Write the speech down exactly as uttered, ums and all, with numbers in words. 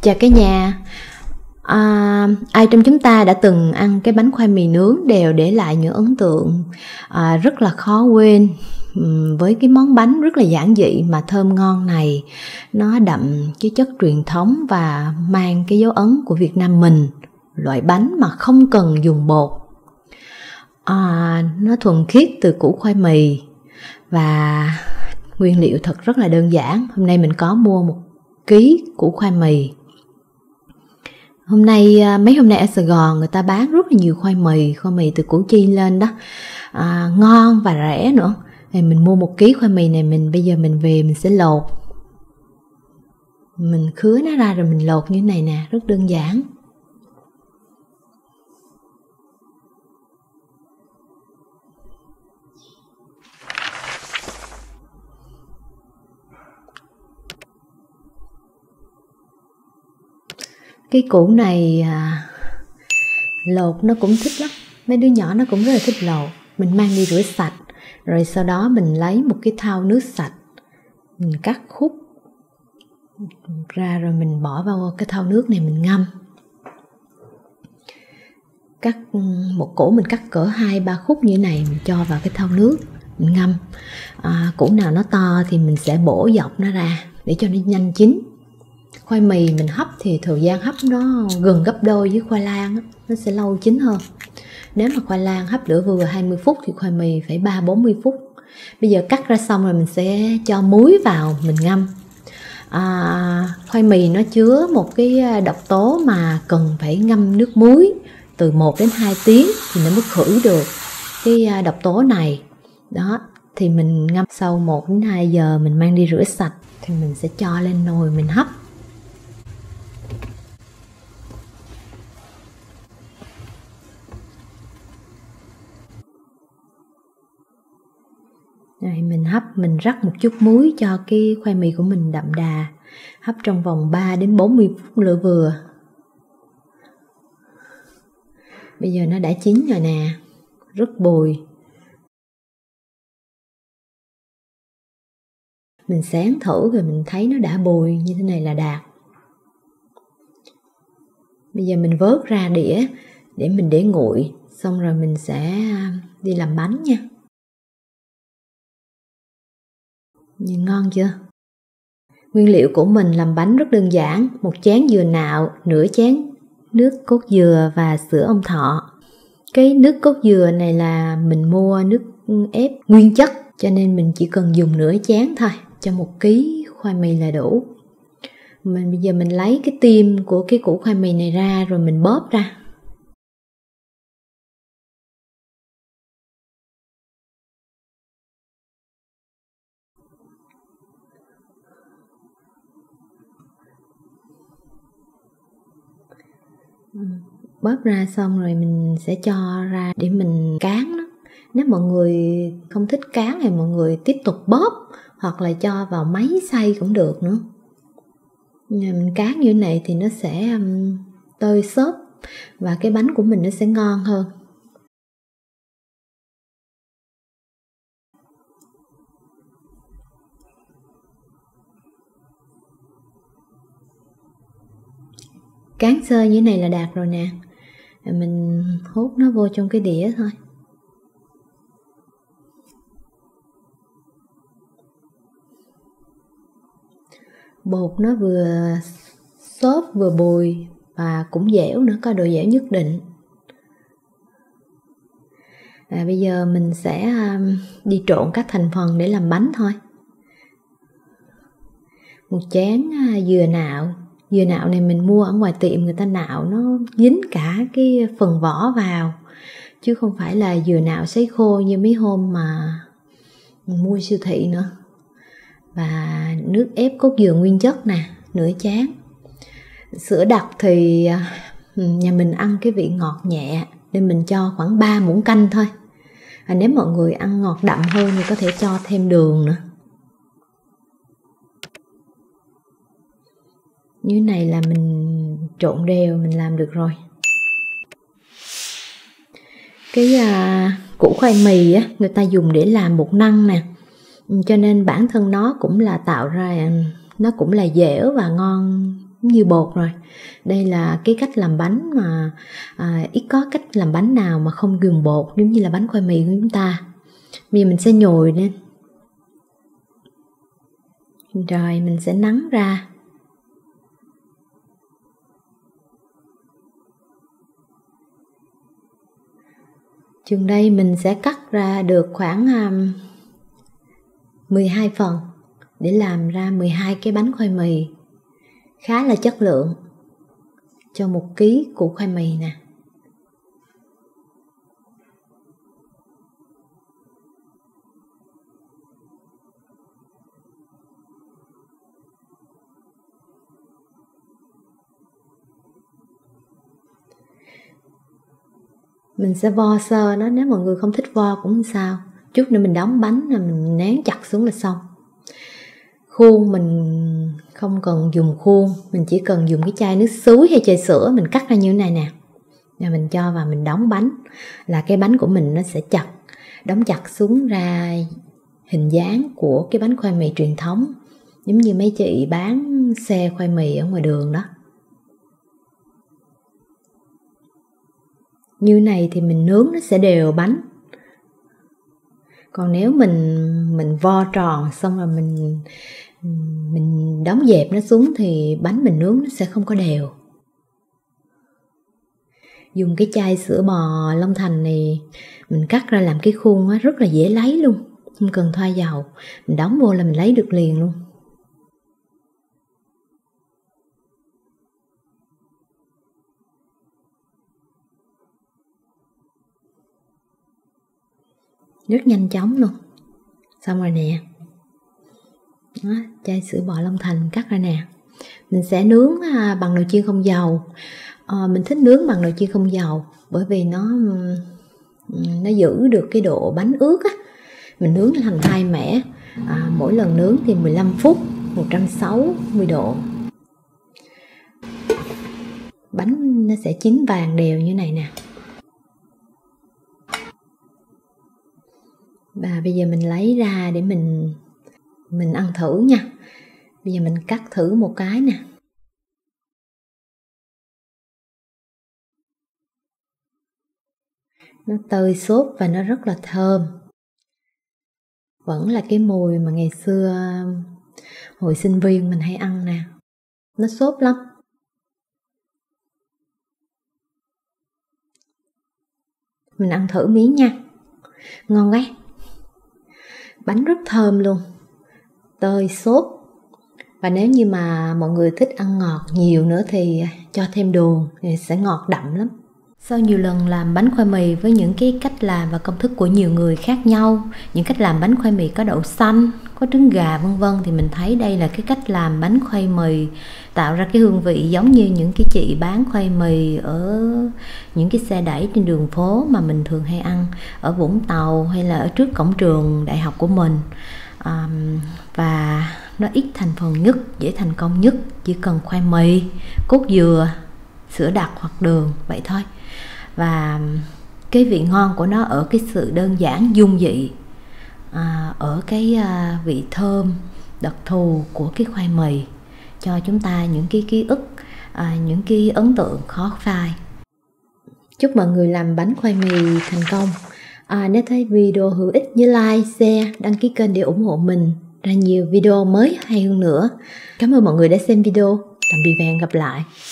Chào cả nhà. À, ai trong chúng ta đã từng ăn cái bánh khoai mì nướng đều để lại những ấn tượng à, rất là khó quên với cái món bánh rất là giản dị mà thơm ngon này. Nó đậm cái chất truyền thống và mang cái dấu ấn của Việt Nam mình, loại bánh mà không cần dùng bột. À, nó thuần khiết từ củ khoai mì và nguyên liệu thật rất là đơn giản. Hôm nay mình có mua một ký củ khoai mì. Hôm nay mấy hôm nay ở Sài Gòn người ta bán rất là nhiều khoai mì, khoai mì từ Củ Chi lên đó, à, ngon và rẻ nữa. Thì mình mua một ký khoai mì này, mình bây giờ mình về mình sẽ lột, mình khứa nó ra rồi mình lột như thế này nè, rất đơn giản. Cái củ này à, lột nó cũng thích lắm, mấy đứa nhỏ nó cũng rất là thích lột. Mình mang đi rửa sạch, rồi sau đó mình lấy một cái thau nước sạch, mình cắt khúc ra rồi mình bỏ vào cái thau nước này mình ngâm. Cắt một củ mình cắt cỡ hai ba khúc như thế này, mình cho vào cái thau nước, mình ngâm. À, củ nào nó to thì mình sẽ bổ dọc nó ra để cho nó nhanh chín. Khoai mì mình hấp thì thời gian hấp nó gần gấp đôi với khoai lang đó, nó sẽ lâu chín hơn. Nếu mà khoai lang hấp lửa vừa hai mươi phút thì khoai mì phải ba bốn mươi phút. Bây giờ cắt ra xong rồi mình sẽ cho muối vào mình ngâm. À, khoai mì nó chứa một cái độc tố mà cần phải ngâm nước muối từ một đến hai tiếng thì nó mới khử được cái độc tố này. Đó, thì mình ngâm sau một đến hai giờ mình mang đi rửa sạch thì mình sẽ cho lên nồi mình hấp. Rồi mình hấp, mình rắc một chút muối cho cái khoai mì của mình đậm đà. Hấp trong vòng ba đến bốn mươi phút lửa vừa. Bây giờ nó đã chín rồi nè, rất bùi. Mình sáng thử rồi mình thấy nó đã bùi, như thế này là đạt. Bây giờ mình vớt ra đĩa để mình để nguội, xong rồi mình sẽ đi làm bánh nha. Nhìn ngon chưa? Nguyên liệu của mình làm bánh rất đơn giản, một chén dừa nạo, nửa chén nước cốt dừa và sữa ông thọ. Cái nước cốt dừa này là mình mua nước ép nguyên chất, cho nên mình chỉ cần dùng nửa chén thôi, cho một ký khoai mì là đủ. Mình bây giờ mình lấy cái tim của cái củ khoai mì này ra rồi mình bóp ra. Bóp ra xong rồi mình sẽ cho ra để mình cán nó. Nếu mọi người không thích cán thì mọi người tiếp tục bóp, hoặc là cho vào máy xay cũng được nữa. Mình cán như thế này thì nó sẽ tơi xốp và cái bánh của mình nó sẽ ngon hơn. Cán sơ như thế này là đạt rồi nè. Mình hút nó vô trong cái đĩa thôi. Bột nó vừa xốp vừa bùi và cũng dẻo nữa, có độ dẻo nhất định. Và bây giờ mình sẽ đi trộn các thành phần để làm bánh thôi. Một chén dừa nạo. Dừa nạo này mình mua ở ngoài tiệm người ta nạo, nó dính cả cái phần vỏ vào, chứ không phải là dừa nạo sấy khô như mấy hôm mà mua siêu thị nữa. Và nước ép cốt dừa nguyên chất nè, nửa chén. Sữa đặc thì nhà mình ăn cái vị ngọt nhẹ nên mình cho khoảng ba muỗng canh thôi. À, nếu mọi người ăn ngọt đậm hơn thì có thể cho thêm đường nữa. Như này là mình trộn đều, mình làm được rồi. Cái à, củ khoai mì á, người ta dùng để làm bột năng nè, cho nên bản thân nó cũng là tạo ra, nó cũng là dẻo và ngon như bột rồi. Đây là cái cách làm bánh mà à, ít có cách làm bánh nào mà không gừng bột, giống như là bánh khoai mì của chúng ta. Bây giờ mình sẽ nhồi lên. Rồi mình sẽ nắn ra. Chừng đây mình sẽ cắt ra được khoảng um, mười hai phần để làm ra mười hai cái bánh khoai mì khá là chất lượng cho một ký củ khoai mì nè. Mình sẽ vo sơ nó, nếu mọi người không thích vo cũng không sao. Chút nữa mình đóng bánh là mình nén chặt xuống là xong. Khuôn mình không cần dùng khuôn, mình chỉ cần dùng cái chai nước suối hay chai sữa, mình cắt ra như thế này nè. Rồi mình cho vào mình đóng bánh là cái bánh của mình nó sẽ chặt, đóng chặt xuống ra hình dáng của cái bánh khoai mì truyền thống, giống như mấy chị bán xe khoai mì ở ngoài đường đó. Như này thì mình nướng nó sẽ đều bánh. Còn nếu mình mình vo tròn xong rồi mình mình đóng dẹp nó xuống thì bánh mình nướng nó sẽ không có đều. Dùng cái chai sữa bò Long Thành này mình cắt ra làm cái khuôn á, rất là dễ lấy luôn, không cần thoa dầu, mình đóng vô là mình lấy được liền luôn. Rất nhanh chóng luôn. Xong rồi nè. Đó, chai sữa bò Long Thành cắt ra nè. Mình sẽ nướng bằng nồi chiên không dầu. À, mình thích nướng bằng nồi chiên không dầu bởi vì nó nó giữ được cái độ bánh ướt á. Mình nướng thành hai mẻ. À, mỗi lần nướng thì mười lăm phút, một trăm sáu mươi độ. Bánh nó sẽ chín vàng đều như này nè. Và bây giờ mình lấy ra để mình mình ăn thử nha. Bây giờ mình cắt thử một cái nè. Nó tơi xốp và nó rất là thơm. Vẫn là cái mùi mà ngày xưa hồi sinh viên mình hay ăn nè. Nó xốp lắm. Mình ăn thử miếng nha. Ngon quá. Bánh rất thơm luôn, tơi xốp. Và nếu như mà mọi người thích ăn ngọt nhiều nữa thì cho thêm đường thì sẽ ngọt đậm lắm. Sau nhiều lần làm bánh khoai mì với những cái cách làm và công thức của nhiều người khác nhau, những cách làm bánh khoai mì có đậu xanh, có trứng gà vân vân, thì mình thấy đây là cái cách làm bánh khoai mì tạo ra cái hương vị giống như những cái chị bán khoai mì ở những cái xe đẩy trên đường phố mà mình thường hay ăn ở Vũng Tàu hay là ở trước cổng trường đại học của mình. À, và nó ít thành phần nhất, dễ thành công nhất, chỉ cần khoai mì, cốt dừa, sữa đặc hoặc đường vậy thôi. Và cái vị ngon của nó ở cái sự đơn giản dung dị, à, ở cái à, vị thơm đặc thù của cái khoai mì, cho chúng ta những cái ký ức, à, những cái ấn tượng khó phai. Chúc mọi người làm bánh khoai mì thành công. À, nếu thấy video hữu ích nhớ like, share, đăng ký kênh để ủng hộ mình ra nhiều video mới hay hơn nữa. Cảm ơn mọi người đã xem video. Tạm biệt và hẹn gặp lại.